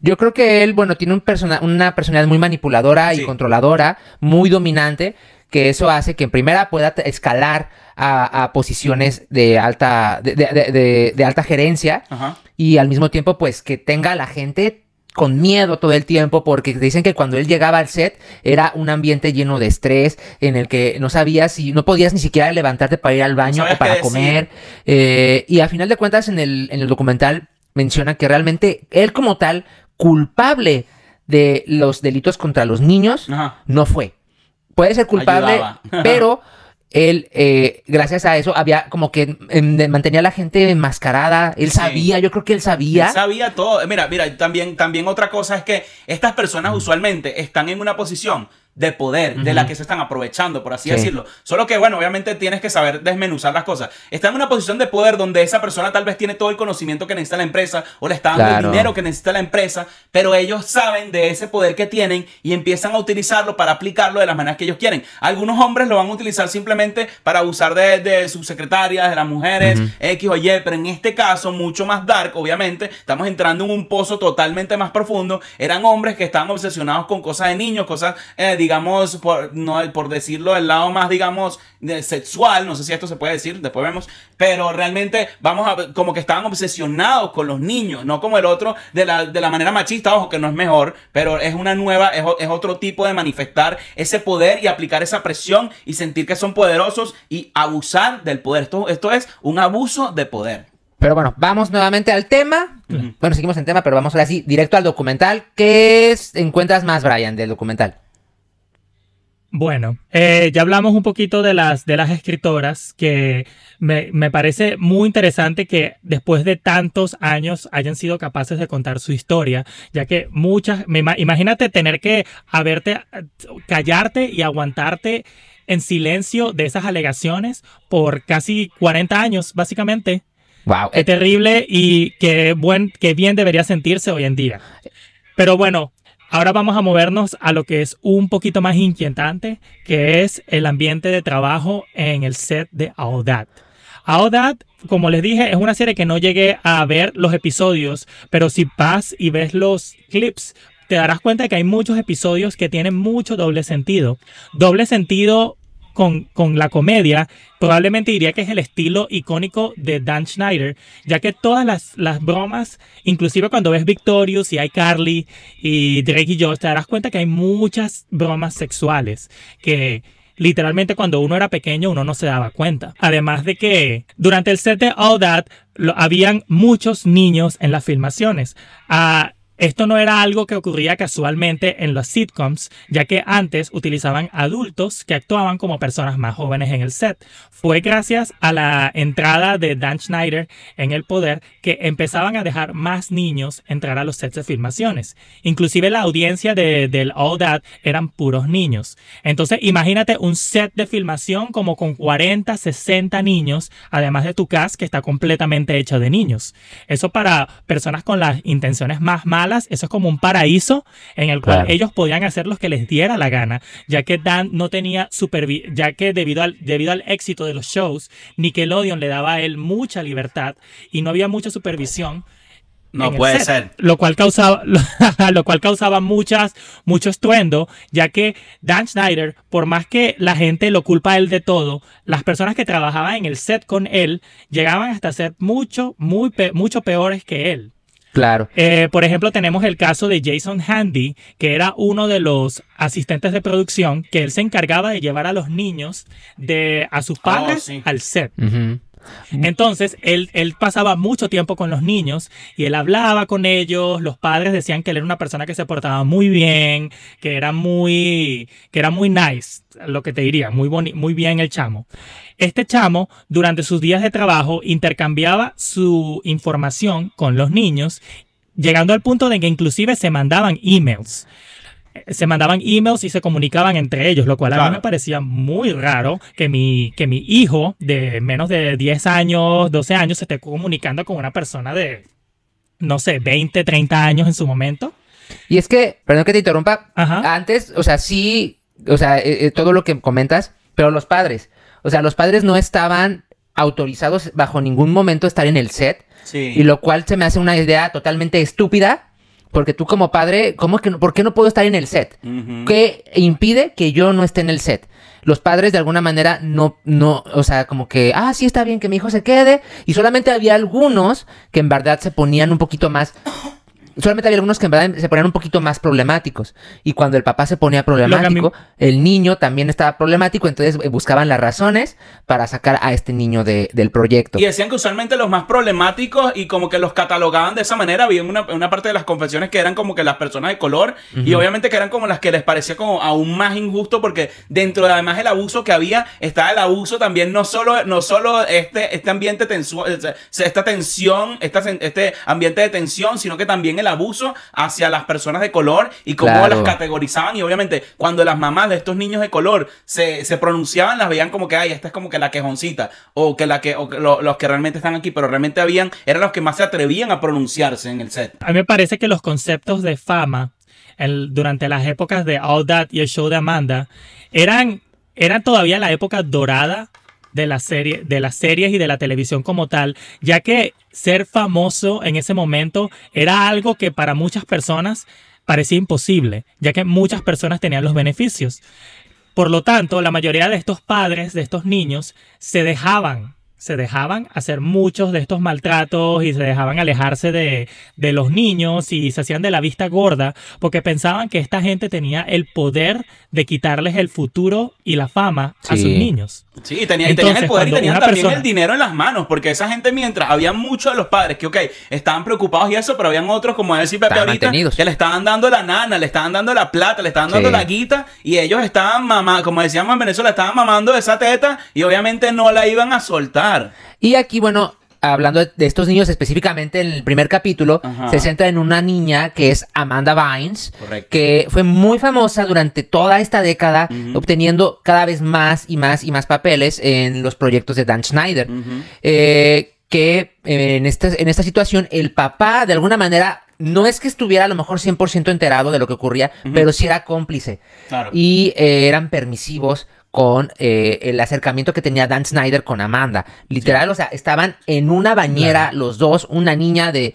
Yo creo que él, bueno, tiene una personalidad muy manipuladora y controladora, muy dominante, que eso hace que en primera pueda escalar a posiciones de alta gerencia. Ajá. Y al mismo tiempo, pues, que tenga a la gente con miedo todo el tiempo, porque dicen que cuando él llegaba al set era un ambiente lleno de estrés en el que no sabías si no podías ni siquiera levantarte para ir al baño o para comer. Y al final de cuentas en el documental menciona que realmente él como tal culpable de los delitos contra los niños no fue. Puede ser culpable, pero él, gracias a eso, había como que mantenía a la gente enmascarada. Él sabía, yo creo que él sabía. Él sabía todo. Mira, mira, también otra cosa es que estas personas usualmente están en una posición de poder, de la que se están aprovechando, por así decirlo. Solo que, bueno, obviamente tienes que saber desmenuzar las cosas. Está en una posición de poder donde esa persona tal vez tiene todo el conocimiento que necesita la empresa o le está dando el dinero que necesita la empresa, pero ellos saben de ese poder que tienen y empiezan a utilizarlo para aplicarlo de las maneras que ellos quieren. Algunos hombres lo van a utilizar simplemente para abusar de sus secretarias, de las mujeres, X o Y, pero en este caso mucho más dark, obviamente. Estamos entrando en un pozo totalmente más profundo. Eran hombres que estaban obsesionados con cosas de niños, cosas digamos, por decirlo del lado más, digamos, sexual, no sé si esto se puede decir, después vemos, pero realmente vamos a, como que estaban obsesionados con los niños, no como el otro de la manera machista, ojo, que no es mejor, pero es una nueva, es otro tipo de manifestar ese poder y aplicar esa presión y sentir que son poderosos y abusar del poder. Esto es un abuso de poder. Pero bueno, vamos nuevamente al tema. Bueno, seguimos en tema, pero vamos ahora sí, directo al documental. ¿Qué encuentras más, Brian, del documental? Bueno, ya hablamos un poquito de las escritoras, que me parece muy interesante que después de tantos años hayan sido capaces de contar su historia, ya que muchas, imagínate tener que callarte y aguantarte en silencio de esas alegaciones por casi 40 años, básicamente. Wow. Qué terrible y qué bien debería sentirse hoy en día. Pero bueno. Ahora vamos a movernos a lo que es un poquito más inquietante, que es el ambiente de trabajo en el set de All That. All That, como les dije, es una serie que no llegué a ver los episodios, pero si vas y ves los clips, te darás cuenta de que hay muchos episodios que tienen mucho doble sentido. Doble sentido con la comedia, probablemente diría que es el estilo icónico de Dan Schneider, ya que todas las bromas, inclusive cuando ves Victorious y iCarly y Drake y George, te darás cuenta que hay muchas bromas sexuales que literalmente cuando uno era pequeño uno no se daba cuenta. Además de que durante el set de All That habían muchos niños en las filmaciones. Esto no era algo que ocurría casualmente en los sitcoms, ya que antes utilizaban adultos que actuaban como personas más jóvenes en el set. Fue gracias a la entrada de Dan Schneider en el poder que empezaban a dejar más niños entrar a los sets de filmaciones. Inclusive la audiencia del All That eran puros niños. Entonces imagínate un set de filmación como con 40, 60 niños, además de tu cast que está completamente hecha de niños. Eso para personas con las intenciones más malas, eso es como un paraíso en el cual ellos podían hacer lo que les diera la gana, ya que Dan no tenía supervisión, ya que debido al éxito de los shows, Nickelodeon le daba a él mucha libertad y no había mucha supervisión. No puede ser. Lo cual causaba mucho estruendo, ya que Dan Schneider, por más que la gente lo culpa a él de todo, las personas que trabajaban en el set con él llegaban hasta ser mucho peores que él. Claro. Por ejemplo, tenemos el caso de Jason Handy, que era uno de los asistentes de producción, que él se encargaba de llevar a los niños a sus padres al set. Entonces, él pasaba mucho tiempo con los niños y él hablaba con ellos. Los padres decían que él era una persona que se portaba muy bien, que era muy nice, lo que te diría, muy bien el chamo. Este chamo, durante sus días de trabajo, intercambiaba su información con los niños, llegando al punto de que inclusive se mandaban emails. Y se comunicaban entre ellos, lo cual a mí me parecía muy raro que mi hijo de menos de 10 años, 12 años, se esté comunicando con una persona de, no sé, 20, 30 años en su momento. Y es que, perdón que te interrumpa, antes, o sea, sí, o sea, todo lo que comentas, pero los padres, o sea, los padres no estaban autorizados bajo ningún momento a estar en el set, y lo cual se me hace una idea totalmente estúpida. Porque tú como padre, ¿cómo es que no, por qué no puedo estar en el set? Uh-huh. ¿Qué impide que yo no esté en el set? Los padres de alguna manera no, o sea, como que, ah, sí está bien que mi hijo se quede. Y solamente había algunos que en verdad se ponían un poquito más... Solamente había algunos que en verdad se ponían un poquito más problemáticos. Y cuando el papá se ponía problemático, el niño también estaba problemático. Entonces buscaban las razones para sacar a este niño del proyecto. Y decían que usualmente los más problemáticos, y como que los catalogaban de esa manera. Había una parte de las confesiones que eran como que las personas de color. Uh-huh. Y obviamente que eran como las que les parecía como aún más injusto. Porque dentro de además el abuso que había, estaba el abuso también. No solo este ambiente este ambiente de tensión, sino que también el abuso hacia las personas de color y cómo las categorizaban. Y obviamente cuando las mamás de estos niños de color se pronunciaban, las veían como que, ay, esta es como que la quejoncita, los que realmente están aquí, pero realmente eran los que más se atrevían a pronunciarse en el set. A mí me parece que los conceptos de fama durante las épocas de All That y el show de Amanda eran todavía la época dorada de las series y de la televisión como tal, ya que ser famoso en ese momento era algo que para muchas personas parecía imposible, ya que muchas personas tenían los beneficios. Por lo tanto, la mayoría de estos padres, de estos niños, se dejaban hacer muchos de estos maltratos y se dejaban alejarse de los niños y se hacían de la vista gorda porque pensaban que esta gente tenía el poder de quitarles el futuro y la fama a sus niños. Sí, tenían el poder y tenían también el dinero en las manos, porque esa gente, mientras había muchos de los padres que, ok, estaban preocupados y eso, pero habían otros, como decía Pepe ahorita, que le estaban dando la nana, le estaban dando la plata, le estaban dando la guita, y ellos estaban mamando, como decíamos en Venezuela, estaban mamando esa teta y obviamente no la iban a soltar. Y aquí, bueno, hablando de estos niños específicamente, en el primer capítulo, ajá, se centra en una niña que es Amanda Bynes, correcto, que fue muy famosa durante toda esta década, uh-huh, obteniendo cada vez más y más y más papeles en los proyectos de Dan Schneider. Uh-huh. Que en esta situación el papá de alguna manera... No es que estuviera a lo mejor 100% enterado de lo que ocurría, uh-huh, pero sí era cómplice. Claro. Y eran permisivos con el acercamiento que tenía Dan Schneider con Amanda. Literal, sí, o sea, estaban en una bañera, claro, los dos, una niña de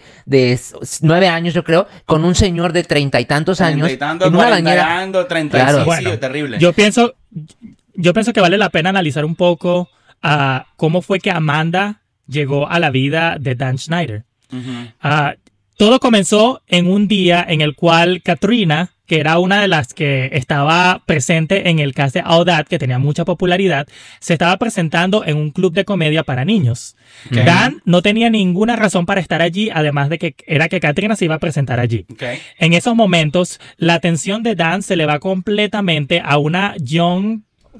9 años, yo creo, con un señor de 30 y tantos años. 30 y tantos, en una bañera. 36, claro, bueno, sí, terrible. Yo pienso que vale la pena analizar un poco cómo fue que Amanda llegó a la vida de Dan Schneider. Todo comenzó en un día en el cual Katrina, que era una de las que estaba presente en el cast de All That, que tenía mucha popularidad, se estaba presentando en un club de comedia para niños. Okay. Dan no tenía ninguna razón para estar allí, además de que era que Katrina se iba a presentar allí. Okay. En esos momentos, la atención de Dan se le va completamente a una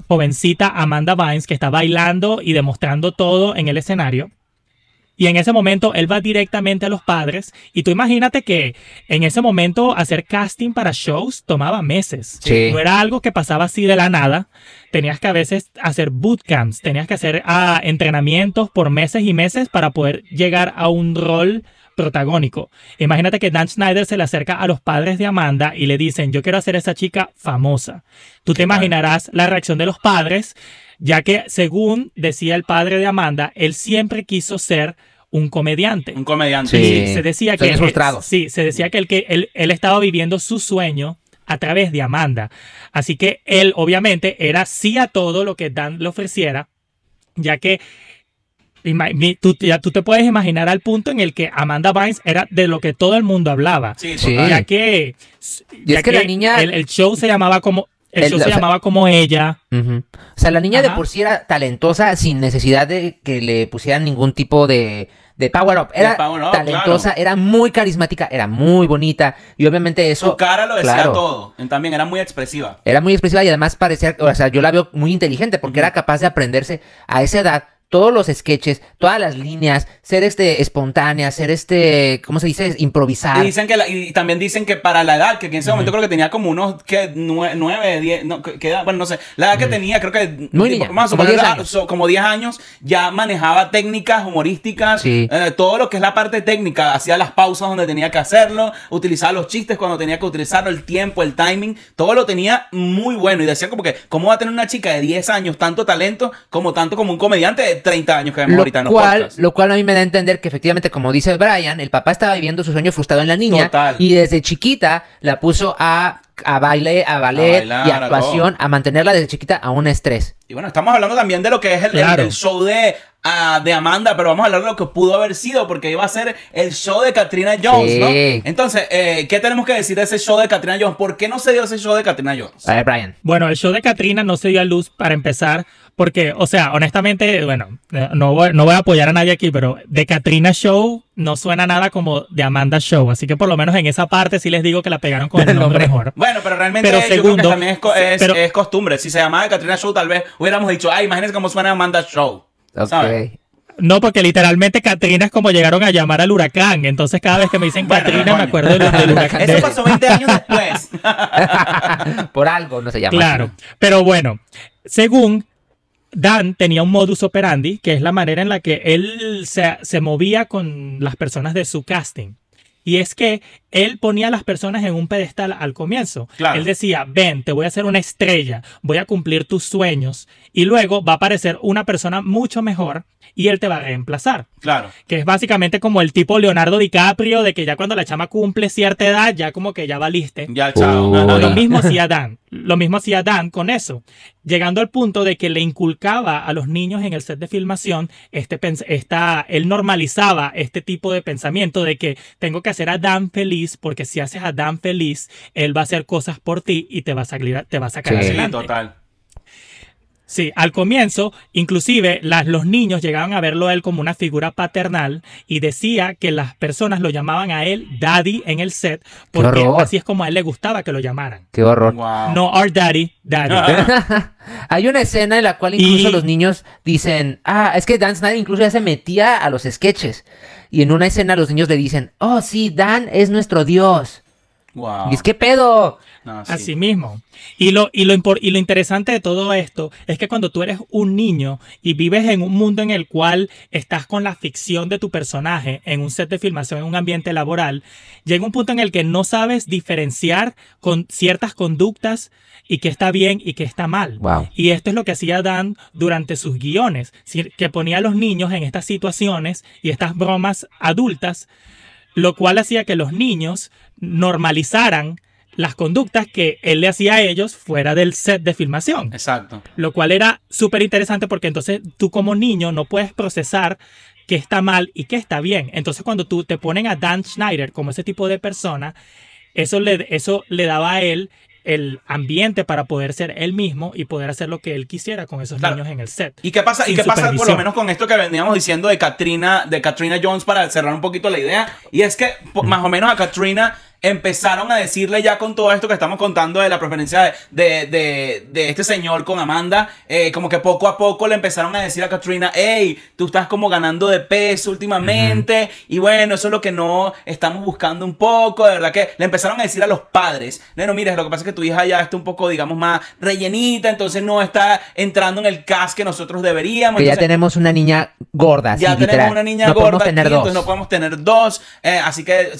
jovencita Amanda Bynes, que está bailando y demostrando todo en el escenario. Y en ese momento él va directamente a los padres. Y tú imagínate que en ese momento hacer casting para shows tomaba meses. Sí. No era algo que pasaba así de la nada. Tenías que a veces hacer bootcamps, tenías que hacer entrenamientos por meses y meses para poder llegar a un rol protagónico. Imagínate que Dan Schneider se le acerca a los padres de Amanda y le dicen, yo quiero hacer a esa chica famosa. Tú te imaginarás la reacción de los padres, ya que según decía el padre de Amanda, él siempre quiso ser un comediante. Un comediante. Sí, se decía que él estaba viviendo su sueño a través de Amanda. Así que él obviamente era sí a todo lo que Dan le ofreciera, ya que tú te puedes imaginar al punto en el que Amanda Bynes era de lo que todo el mundo hablaba. Sí, sí. Ya que la niña... El show se llamaba como... Eso se llamaba como ella. Uh-huh. O sea, la niña, ajá, de por sí era talentosa sin necesidad de que le pusieran ningún tipo de power up. Era talentosa, claro, era muy carismática, era muy bonita. Y obviamente eso... Su cara lo decía, claro, todo. También era muy expresiva. Era muy expresiva y además parecía... O sea, yo la veo muy inteligente porque, uh-huh, era capaz de aprenderse a esa edad todos los sketches, todas las líneas, ser espontánea, ser ¿cómo se dice? Improvisar. Y dicen que también dicen que para la edad, que en ese momento creo que tenía como unos 9, 10, no, bueno, no sé, la edad que tenía, creo que muy niña, más o menos como 10 años, ya manejaba técnicas humorísticas, sí, todo lo que es la parte técnica, hacía las pausas donde tenía que hacerlo, utilizaba los chistes cuando tenía que utilizarlo, el tiempo, el timing, todo lo tenía muy bueno. Y decían como que, ¿cómo va a tener una chica de 10 años tanto talento como un comediante de 30 años que vemos ahorita en los podcasts. Lo cual a mí me da a entender que efectivamente, como dice Brian, el papá estaba viviendo su sueño frustrado en la niña. Total. Y desde chiquita la puso a ballet, a bailar, y a actuación, a mantenerla desde chiquita a un estrés. Y bueno, estamos hablando también de lo que es el show de Amanda, pero vamos a hablar de lo que pudo haber sido, porque iba a ser el show de Katrina Jones, sí, ¿no? Entonces, ¿qué tenemos que decir de ese show de Katrina Jones? ¿Por qué no se dio ese show de Katrina Jones? A ver, Brian. Bueno, el show de Katrina no se dio a luz, para empezar, porque, o sea, honestamente, bueno, no voy a apoyar a nadie aquí, pero de Katrina Show no suena nada como de Amanda Show, así que por lo menos en esa parte sí les digo que la pegaron con el nombre mejor. Bueno, pero realmente pero segundo, yo creo que también es costumbre. Si se llamaba de Katrina Show, tal vez hubiéramos dicho, ay, imagínense cómo suena Amanda Show. Okay. No, porque literalmente Katrina es como llegaron a llamar al huracán. Entonces cada vez que me dicen Katrina, bueno, me acuerdo del huracán. Eso pasó 20 años después. Por algo no se llama. Claro, pero bueno, según Dan tenía un modus operandi, que es la manera en la que él se movía con las personas de su casting. Y es que él ponía a las personas en un pedestal al comienzo. Claro. Él decía, ven, te voy a hacer una estrella, voy a cumplir tus sueños. Y luego va a aparecer una persona mucho mejor y él te va a reemplazar. Claro. Que es básicamente como el tipo Leonardo DiCaprio, de que ya cuando la chama cumple cierta edad, ya como que ya valiste. Ya, chao. Lo mismo hacía Dan. Lo mismo hacía Dan con eso. Llegando al punto de que le inculcaba a los niños en el set de filmación, él normalizaba este tipo de pensamiento de que tengo que hacer a Dan feliz, porque si haces a Dan feliz, él va a hacer cosas por ti y te va a sacar adelante. Sí, total. Sí, al comienzo, inclusive los niños llegaban a verlo a él como una figura paternal y decía que las personas lo llamaban a él Daddy en el set porque así es como a él le gustaba que lo llamaran. ¡Qué horror! Wow. No, our daddy, daddy. Hay una escena en la cual incluso los niños dicen, es que Dan Schneider incluso ya se metía a los sketches y en una escena los niños le dicen, oh sí, Dan es nuestro dios. Wow. Y es que pedo. No, sí. Así mismo. Y lo interesante de todo esto es que cuando tú eres un niño y vives en un mundo en el cual estás con la ficción de tu personaje en un set de filmación, en un ambiente laboral, llega un punto en el que no sabes diferenciar con ciertas conductas y qué está bien y qué está mal. Wow. Y esto es lo que hacía Dan durante sus guiones, que ponía a los niños en estas situaciones y estas bromas adultas, lo cual hacía que los niños normalizaran las conductas que él le hacía a ellos fuera del set de filmación. Exacto. Lo cual era súper interesante porque entonces tú como niño no puedes procesar qué está mal y qué está bien. Entonces cuando tú te ponen a Dan Schneider como ese tipo de persona, eso le daba a él el ambiente para poder ser él mismo y poder hacer lo que él quisiera con esos niños en el set. ¿Y qué pasa por lo menos con esto que veníamos diciendo de Katrina Jones, para cerrar un poquito la idea? Y es que más o menos a Katrina empezaron a decirle ya con todo esto que estamos contando de la preferencia de este señor con Amanda, como que poco a poco le empezaron a decir a Katrina, hey, tú estás como ganando de peso últimamente, y bueno, eso es lo que no estamos buscando un poco, de verdad que le empezaron a decir a los padres, bueno, mira, lo que pasa es que tu hija ya está un poco, digamos, más rellenita, entonces no está entrando en el cast que nosotros deberíamos. Que ya tenemos una niña gorda, ya literal. Tenemos una niña gorda, entonces no podemos tener dos, así que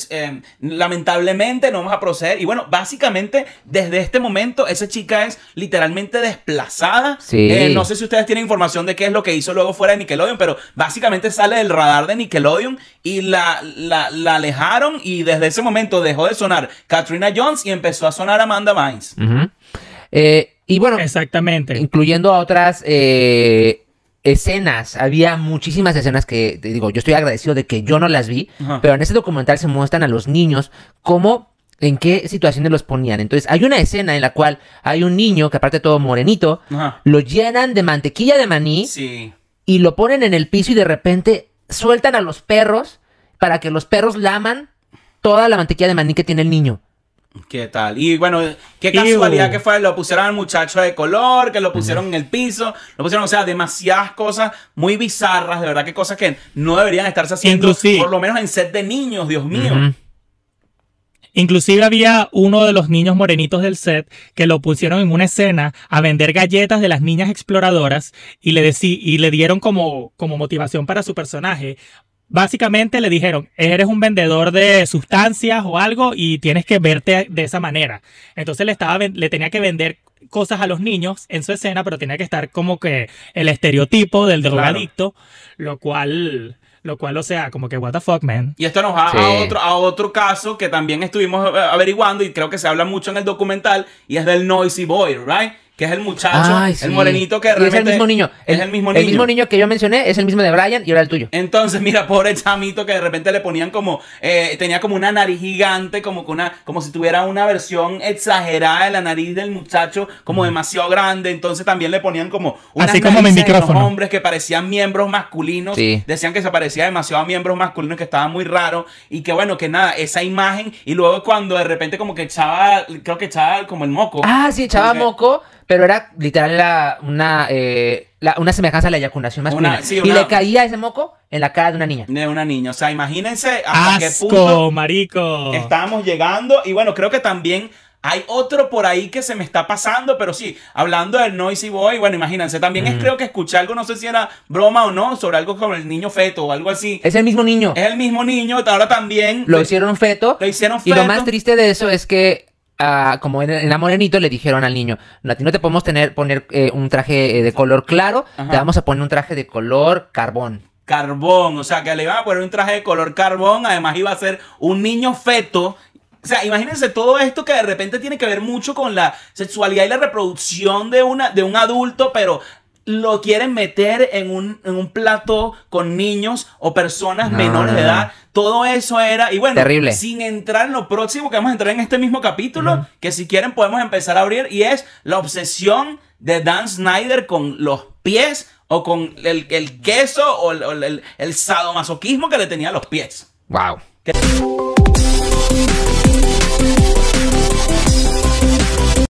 lamentablemente no vamos a proceder. Y bueno, básicamente desde este momento esa chica es literalmente desplazada. Sí. No sé si ustedes tienen información de qué es lo que hizo luego fuera de Nickelodeon, pero básicamente sale del radar de Nickelodeon y la alejaron, y desde ese momento dejó de sonar Katrina Jones y empezó a sonar Amanda Bynes. Y bueno, exactamente, incluyendo a otras escenas, había muchísimas escenas que, te digo, yo estoy agradecido de que yo no las vi, pero en ese documental se muestran a los niños cómo, en qué situaciones los ponían. Entonces hay una escena en la cual hay un niño que aparte de todo morenito, lo llenan de mantequilla de maní y lo ponen en el piso y de repente sueltan a los perros para que los perros laman toda la mantequilla de maní que tiene el niño. ¿Qué tal? Y bueno, qué casualidad que fue, lo pusieron al muchacho de color, que lo pusieron en el piso, lo pusieron, o sea, demasiadas cosas muy bizarras, de verdad, que cosas que no deberían estarse haciendo, por lo menos en set de niños, Dios mío. Inclusive había uno de los niños morenitos del set que lo pusieron en una escena a vender galletas de las niñas exploradoras y le dieron como motivación para su personaje. Básicamente le dijeron, eres un vendedor de sustancias o algo y tienes que verte de esa manera. Entonces le tenía que vender cosas a los niños en su escena, pero tenía que estar como que el estereotipo del drogadicto, lo cual, o sea, como que what the fuck, man. Y esto nos va a otro caso que también estuvimos averiguando y creo que se habla mucho en el documental, y es del Noisy Boy, ¿right? Que es el muchacho, el morenito que realmente... es el mismo niño. Es el mismo niño. El mismo niño que yo mencioné es el mismo de Brian y ahora el tuyo. Entonces, mira, pobre chamito que de repente le ponían como... tenía como una nariz gigante, como si tuviera una versión exagerada de la nariz del muchacho, como demasiado grande. Entonces también le ponían como... así como mi micrófono. Unos hombres que parecían miembros masculinos. Sí. Decían que se parecía demasiado a miembros masculinos, que estaba muy raro. Y que bueno, que nada, esa imagen. Y luego cuando de repente como que echaba... creo que echaba como el moco. Ah, sí, echaba moco... pero era literal una semejanza a la eyaculación masculina. Le caía ese moco en la cara de una niña. De una niña. O sea, imagínense hasta qué punto, marico, estábamos llegando. Y bueno, creo que también hay otro por ahí que se me está pasando, pero sí, hablando del Noisy Boy, bueno, imagínense, también creo que escuché algo, no sé si era broma o no, sobre algo como el niño feto o algo así. Es el mismo niño. Es el mismo niño, ahora también. Lo hicieron feto. Lo hicieron feto. Y lo más triste de eso es que... como en la morenito le dijeron al niño, a ti no te podemos poner un traje de color claro, ajá, te vamos a poner un traje de color carbón. Carbón, o sea que le iban a poner un traje de color carbón, además iba a ser un niño feto. O sea, imagínense todo esto que de repente tiene que ver mucho con la sexualidad y la reproducción de un adulto, pero... lo quieren meter en un plato con niños o personas menores de edad. Todo eso era... y bueno, terrible. Sin entrar en lo próximo que vamos a entrar en este mismo capítulo, que si quieren podemos empezar a abrir, y es la obsesión de Dan Schneider con los pies o con el queso o el sadomasoquismo que le tenía a los pies. Wow.